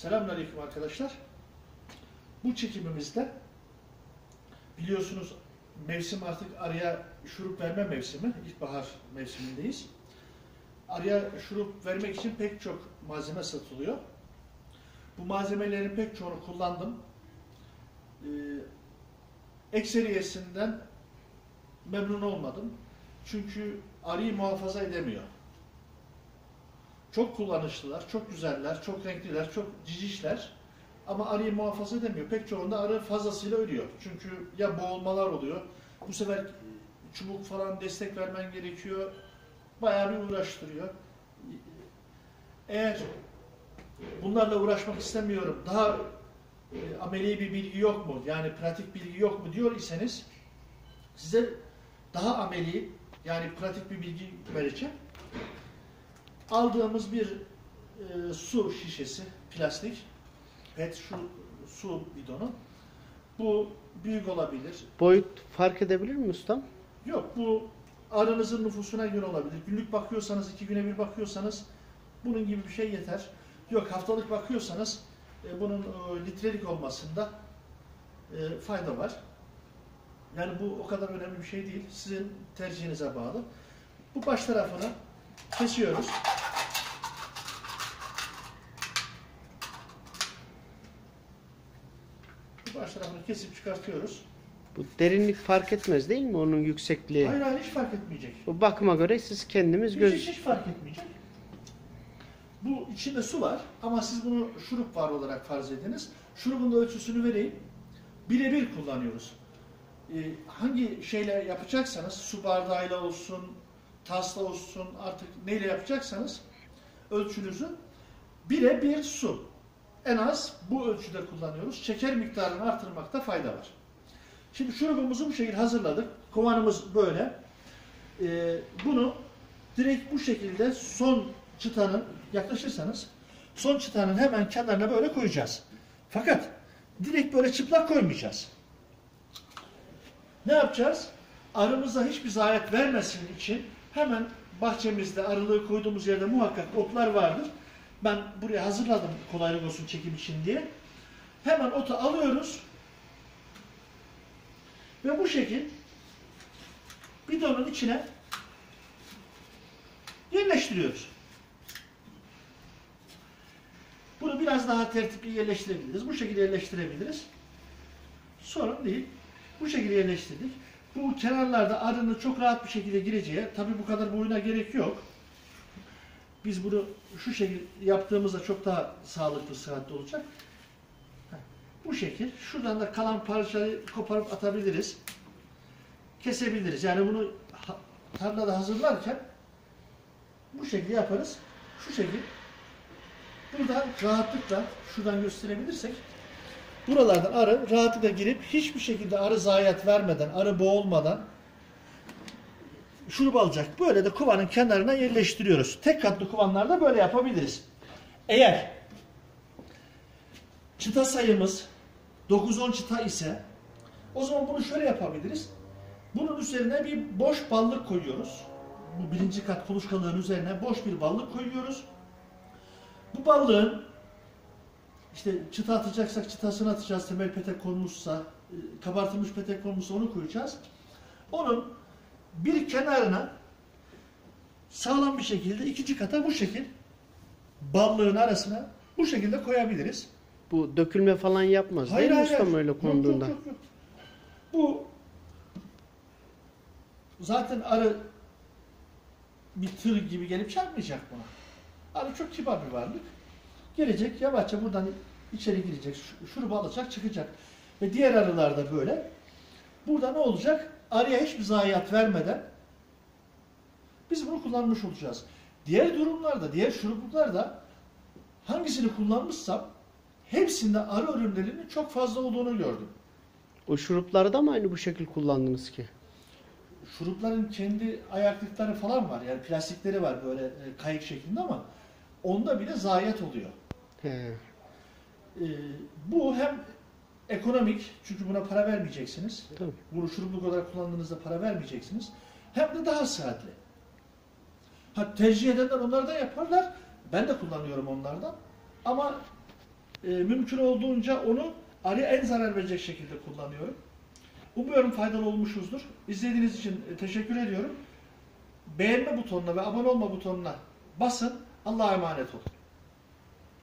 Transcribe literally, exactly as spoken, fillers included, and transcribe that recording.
Selamünaleyküm arkadaşlar. Bu çekimimizde biliyorsunuz mevsim artık arıya şurup verme mevsimi, ilkbahar mevsimindeyiz. Arıya şurup vermek için pek çok malzeme satılıyor. Bu malzemelerin pek çoğunu kullandım. Ee, ekseriyesinden memnun olmadım. Çünkü arıyı muhafaza edemiyor. Çok kullanışlılar, çok güzeller, çok renkliler, çok cicişler. Ama arıyı muhafaza edemiyor. Pek çoğunda arı fazlasıyla ölüyor. Çünkü ya boğulmalar oluyor. Bu sefer çubuk falan destek vermen gerekiyor. Bayağı bir uğraştırıyor. Eğer bunlarla uğraşmak istemiyorum, daha e, ameli bir bilgi yok mu? Yani pratik bilgi yok mu diyor iseniz size daha ameli, yani pratik bir bilgi vereceğim. Aldığımız bir e, su şişesi, plastik, pet şu su bidonu. Bu büyük olabilir. Boyut fark edebilir mi ustam? Yok, bu arınızın nüfusuna göre olabilir. Günlük bakıyorsanız, iki güne bir bakıyorsanız bunun gibi bir şey yeter. Yok, haftalık bakıyorsanız e, bunun e, litrelik olmasında e, fayda var. Yani bu o kadar önemli bir şey değil. Sizin tercihinize bağlı. Bu baş tarafını kesiyoruz. Bu baş tarafını kesip çıkartıyoruz. Bu derinlik fark etmez değil mi? Onun yüksekliği. Hayır hayır, hiç fark etmeyecek. Bu bakıma göre siz kendiniz göz... Hiç, hiç fark etmeyecek. Bu içinde su var ama siz bunu şurup var olarak farz ediniz. Şurubun da ölçüsünü vereyim. Birebir kullanıyoruz. Ee, hangi şeyle yapacaksanız, su bardağıyla olsun, tasla olsun, artık neyle yapacaksanız ölçünüzü birebir su. En az bu ölçüde kullanıyoruz. Şeker miktarını artırmakta fayda var. Şimdi şurubumuzu bu şekilde hazırladık. Kovanımız böyle. Ee, bunu direkt bu şekilde son çıtanın, yaklaşırsanız son çıtanın hemen kenarına böyle koyacağız. Fakat direkt böyle çıplak koymayacağız. Ne yapacağız? Arımıza hiçbir zayiat vermesin için hemen bahçemizde, arılığı koyduğumuz yerde muhakkak otlar vardır. Ben buraya hazırladım kolaylık olsun çekim için diye. Hemen otu alıyoruz. Ve bu şekil bidonun içine yerleştiriyoruz. Bunu biraz daha tertipli yerleştirebiliriz. Bu şekilde yerleştirebiliriz. Sorun değil. Bu şekilde yerleştirdik. Bu kenarlarda arının çok rahat bir şekilde gireceği, tabii bu kadar boyuna gerek yok. Biz bunu şu şekilde yaptığımızda çok daha sağlıklı, sıhhatli olacak. Bu şekil. Şuradan da kalan parçayı koparıp atabiliriz. Kesebiliriz. Yani bunu tarlada hazırlarken bu şekilde yaparız. Şu şekil. Burada rahatlıkla şuradan gösterebilirsek buralardan arı rahatlıkla girip hiçbir şekilde arı zayiat vermeden, arı boğulmadan şurup alacak. Böyle de kovanın kenarına yerleştiriyoruz. Tek katlı kovanlarda böyle yapabiliriz. Eğer çıta sayımız dokuz on çıta ise o zaman bunu şöyle yapabiliriz. Bunun üzerine bir boş ballık koyuyoruz. Bu birinci kat kuluçkalığın üzerine boş bir ballık koyuyoruz. Bu ballığın işte çıta atacaksak çıtasını atacağız, temel petek konmuşsa, kabartılmış petek konmuşsa onu koyacağız. Onun bir kenarına sağlam bir şekilde ikinci kata bu şekil ballığın arasına bu şekilde koyabiliriz. Bu dökülme falan yapmaz hayır, değil mi ustam öyle konduğunda? Yok, yok, yok. Bu zaten arı bir tır gibi gelip çarpmayacak buna. Arı çok kibar bir varlık. Gelecek, yavaşça buradan içeri girecek, şurubu alacak, çıkacak. Ve diğer arılar da böyle. Burada ne olacak? Arıya hiçbir zayiat vermeden biz bunu kullanmış olacağız. Diğer durumlarda, diğer şuruplarda hangisini kullanmışsam hepsinde arı ölümlerinin çok fazla olduğunu gördüm. O şurupları da mı aynı bu şekil kullandınız ki? Şurupların kendi ayaklıkları falan var. Yani plastikleri var böyle kayık şeklinde ama onda bile zayiat oluyor. He. Ee, bu hem ekonomik, çünkü buna para vermeyeceksiniz. Tabii. Bunu şurupluk olarak kullandığınızda para vermeyeceksiniz. Hem de daha sıhhatli. Ha, tercih edenler onlardan yaparlar. Ben de kullanıyorum onlardan. Ama E, mümkün olduğunca onu araya en zarar verecek şekilde kullanıyorum. Umuyorum faydalı olmuşuzdur. İzlediğiniz için teşekkür ediyorum. Beğenme butonuna ve abone olma butonuna basın. Allah'a emanet olun.